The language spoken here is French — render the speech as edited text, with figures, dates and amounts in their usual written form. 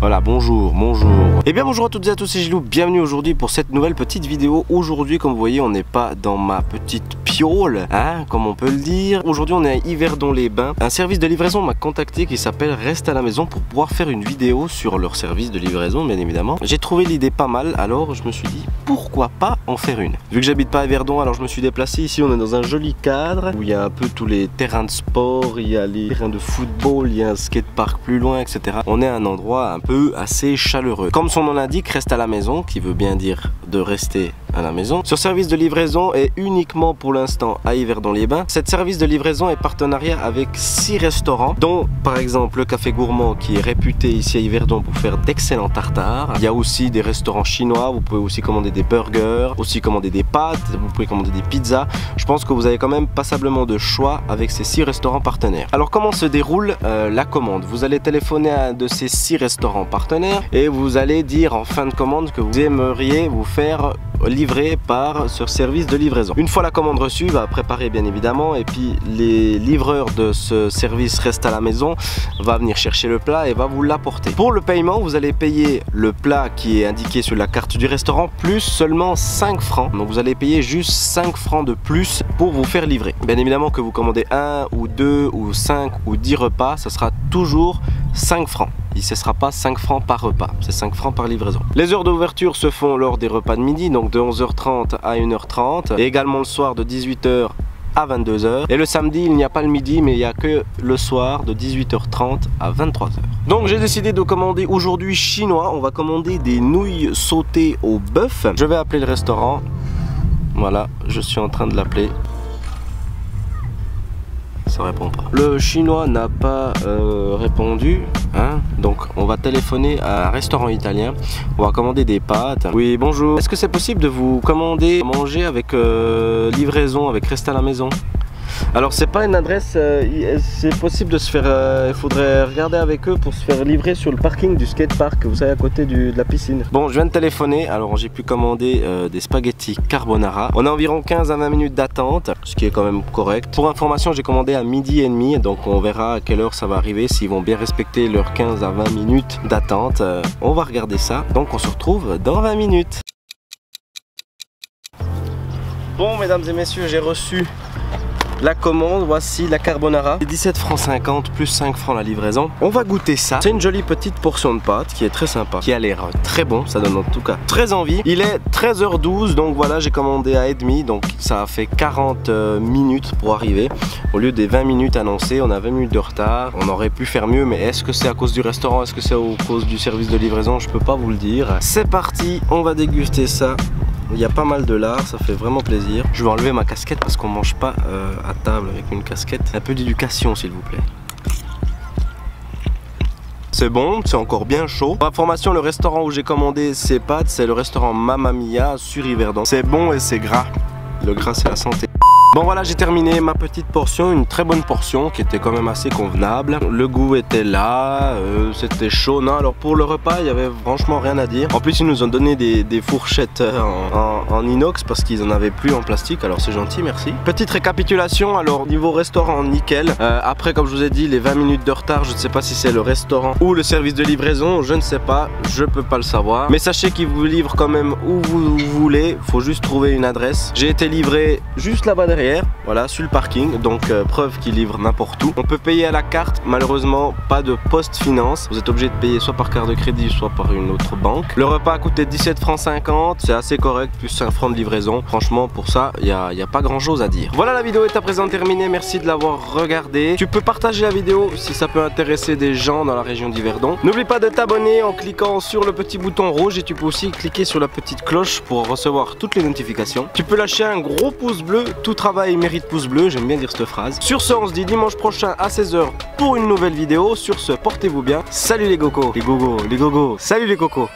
Voilà, bonjour, bonjour. Eh bien bonjour à toutes et à tous, c'est Gilou, bienvenue aujourd'hui pour cette nouvelle petite vidéo. Aujourd'hui, comme vous voyez, on n'est pas dans ma petite piole, hein, comme on peut le dire. Aujourd'hui, on est à Yverdon-les-Bains. Un service de livraison m'a contacté qui s'appelle Reste à la maison pour pouvoir faire une vidéo sur leur service de livraison, bien évidemment. J'ai trouvé l'idée pas mal, alors je me suis dit pourquoi pas en faire une. Vu que j'habite pas à Yverdon, alors je me suis déplacé. Ici, on est dans un joli cadre où il y a un peu tous les terrains de sport, il y a les terrains de football, il y a un skatepark plus loin, etc. On est à un endroit un peu assez chaleureux. Comme son nom l'indique, reste à la maison, qui veut bien dire de rester à la maison. Ce service de livraison est uniquement pour l'instant à Yverdon-les-Bains. Cet service de livraison est partenariat avec 6 restaurants, dont par exemple le Café Gourmand qui est réputé ici à Yverdon pour faire d'excellents tartares. Il y a aussi des restaurants chinois, vous pouvez aussi commander des burgers, aussi commander des pâtes, vous pouvez commander des pizzas. Je pense que vous avez quand même passablement de choix avec ces 6 restaurants partenaires. Alors comment se déroule la commande? Vous allez téléphoner à un de ces 6 restaurants partenaires et vous allez dire en fin de commande que vous aimeriez vous faire livré par ce service de livraison. Une fois la commande reçue, va préparer bien évidemment, et puis les livreurs de ce service Reste à la maison va venir chercher le plat et va vous l'apporter. Pour le paiement, vous allez payer le plat qui est indiqué sur la carte du restaurant plus seulement 5 francs. Donc vous allez payer juste 5 francs de plus pour vous faire livrer. Bien évidemment que vous commandez 1 ou 2 ou 5 ou 10 repas, ça sera toujours 5 francs. Ce ne sera pas 5 francs par repas, c'est 5 francs par livraison. Les heures d'ouverture se font lors des repas de midi, donc de 11h30 à 1h30, et également le soir de 18h à 22h. Et le samedi, il n'y a pas le midi, mais il n'y a que le soir de 18h30 à 23h. Donc j'ai décidé de commander aujourd'hui chinois. On va commander des nouilles sautées au bœuf. Je vais appeler le restaurant. Voilà, je suis en train de l'appeler. Ça répond pas. Le chinois n'a pas répondu, hein, donc on va téléphoner à un restaurant italien. On va commander des pâtes. Oui, bonjour. Est-ce que c'est possible de vous commander à manger avec livraison, avec Reste à la maison? Alors c'est pas une adresse, c'est possible de se faire, il faudrait regarder avec eux pour se faire livrer sur le parking du skatepark, vous savez, à côté de la piscine. Bon, je viens de téléphoner, alors j'ai pu commander des spaghettis carbonara. On a environ 15 à 20 minutes d'attente, ce qui est quand même correct. Pour information, j'ai commandé à 12h30, donc on verra à quelle heure ça va arriver, s'ils vont bien respecter leurs 15 à 20 minutes d'attente. On va regarder ça, donc on se retrouve dans 20 minutes. Bon, mesdames et messieurs, j'ai reçu la commande, voici la carbonara, 17,50 francs plus 5 francs la livraison. On va goûter ça. C'est une jolie petite portion de pâte qui est très sympa, qui a l'air très bon, ça donne en tout cas très envie. Il est 13h12, donc voilà, j'ai commandé à 13h30, donc ça a fait 40 minutes pour arriver. Au lieu des 20 minutes annoncées, on a 20 minutes de retard. On aurait pu faire mieux, mais est-ce que c'est à cause du restaurant, est-ce que c'est à cause du service de livraison? Je peux pas vous le dire. C'est parti, on va déguster ça. Il y a pas mal de lard, ça fait vraiment plaisir. Je vais enlever ma casquette parce qu'on mange pas à table avec une casquette. Un peu d'éducation s'il vous plaît. C'est bon, c'est encore bien chaud. Pour information, le restaurant où j'ai commandé ces pâtes, c'est le restaurant Mamamia sur Yverdon. C'est bon et c'est gras. Le gras c'est la santé. Bon voilà, j'ai terminé ma petite portion, une très bonne portion qui était quand même assez convenable. Le goût était là, c'était chaud. Non, alors pour le repas, il n'y avait franchement rien à dire. En plus, ils nous ont donné des fourchettes en inox parce qu'ils n'en avaient plus en plastique. Alors c'est gentil, merci. Petite récapitulation, alors niveau restaurant, nickel. Après, comme je vous ai dit, les 20 minutes de retard, je ne sais pas si c'est le restaurant ou le service de livraison. Je ne sais pas, je peux pas le savoir. Mais sachez qu'ils vous livrent quand même où vous voulez. Faut juste trouver une adresse. J'ai été livré juste là-bas derrière. Voilà, sur le parking, donc preuve qu'il livre n'importe où. On peut payer à la carte, malheureusement pas de poste finance, vous êtes obligé de payer soit par carte de crédit soit par une autre banque. Le repas a coûté 17,50 francs, c'est assez correct, plus 5 francs de livraison. Franchement pour ça il n'y a pas grand chose à dire. Voilà, la vidéo est à présent terminée, merci de l'avoir regardée. Tu peux partager la vidéo si ça peut intéresser des gens dans la région d'Yverdon. N'oublie pas de t'abonner en cliquant sur le petit bouton rouge, et tu peux aussi cliquer sur la petite cloche pour recevoir toutes les notifications. Tu peux lâcher un gros pouce bleu, tout travail mérite pouce bleu, j'aime bien dire cette phrase. Sur ce, on se dit dimanche prochain à 16h pour une nouvelle vidéo. Sur ce, portez-vous bien. Salut les gogos, les gogos, les gogos. Salut les cocos.